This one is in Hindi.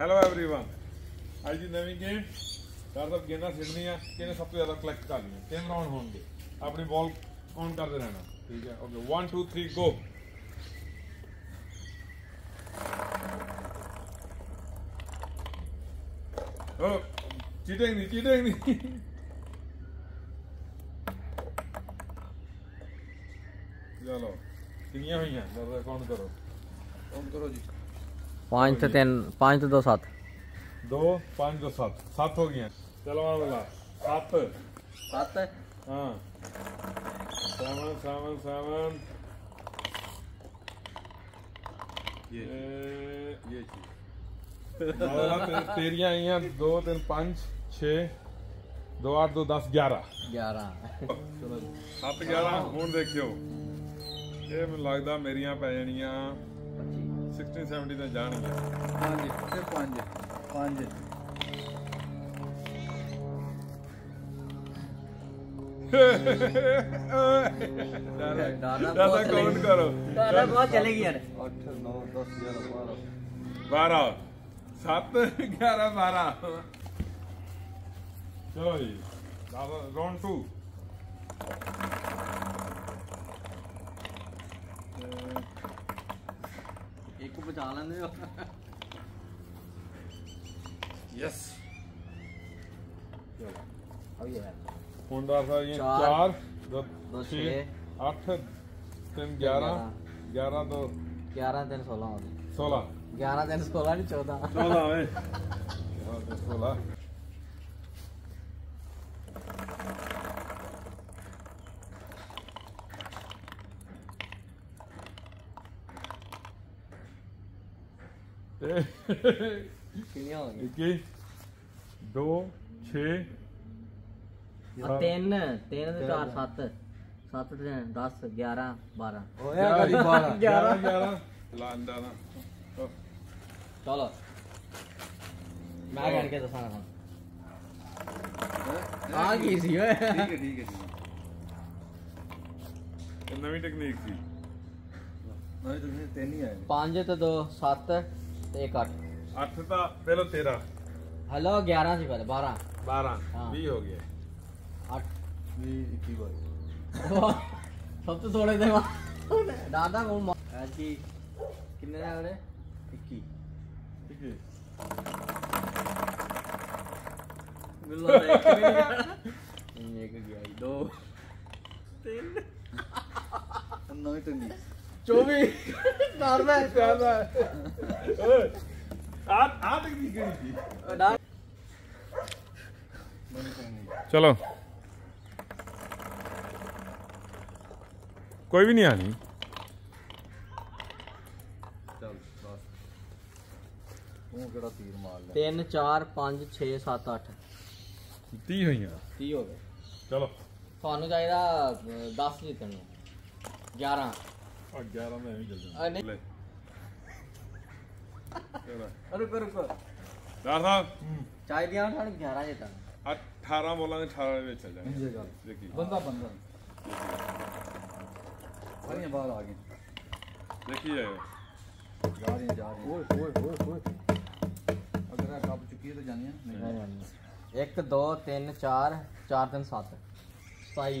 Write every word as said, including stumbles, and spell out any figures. हेलो एवरीवन, आज की नवी गेम यार सब गेंदा सीखनी है। किने सबसे ज़्यादा कलेक्ट करनी है, तीन राउंड होंगे। अपनी बॉल ऑन करते रहना, ठीक है? Okay, one two three go. ओ चीटिंग नहीं, चीटिंग नहीं। चलो किनिया हुई हैं, ज़रा काउंट करो, काउंट करो जी। पाँच तो तीन, पाँच तो दो सात, दो पाँच दो सात, सात हो गई हैं। चलो मार बोला सात सात है। हाँ, सावन सावन सावन ये ये चीज तेरियाँ आई हैं। दो तीन पाँच छः, दो आठ, दो दस, ग्यारह ग्यारह सत्त ग्यारह। हूँ देखियो, ये मैं लगता मेरिया पै जानिया सिक्सटीन सेवेंटी तो जान गया। पाँच फिर पाँच पाँच ज़्यादा काउंट करो, ज़्यादा बहुत चलेगी यार। आठ नौ दस ग्यारह बारह बारह सात ग्यारह बारह। चलो जी, राउंड टू। एक बचा लेंगे यस। चार दो छः आठ तीन ग्यारह, ग्यारह दो ग्यारह तीन सोलह होगी। सोलह ग्यारह तीन सोलह नहीं चौदह, चौदह सोलह। इक्की दो छः तीन तीन चार सात सात दस ग्यारह बारह ग्यारह ग्यारह। चलो मैं गण के दसा आ गई सी। नवी टेक्निक थी, नवी टेक्निक। तीन ही पाँच तो दो सात एक आठ आठ था पहले तेरह। हेलो ग्यारह से पहले बारह बारह भी हो गया। आठ भी इक्की बार सब तो थोड़े थे दादा। वो आज की कितने हैं बोले? इक्की इक्की मिला एक गया दो तीन नौ तो नहीं चौबीस नॉर्मल चौदह। आप आप कितनी करी थी? चलो कोई भी नहीं आनी। चल बस, तू केड़ा तीर मार ले। तीन चार पाँच छः सात आठ ती हो गया, ती हो गए। चलो थानू चाहिए दस जीतन, ग्यारह ग्यारह में जल्दी। रुको रुको यार साहब, चाय दिया ग्यारह जीता। अठारह बोला अठारह में चल जाएगा। बंदा बंदा सारियाँ बाहर आ गई। देखिए जा रही जा रही अगर आप चुकी है तो जानिए नहीं जानी। एक दो तीन चार, चार तीन सात सताई।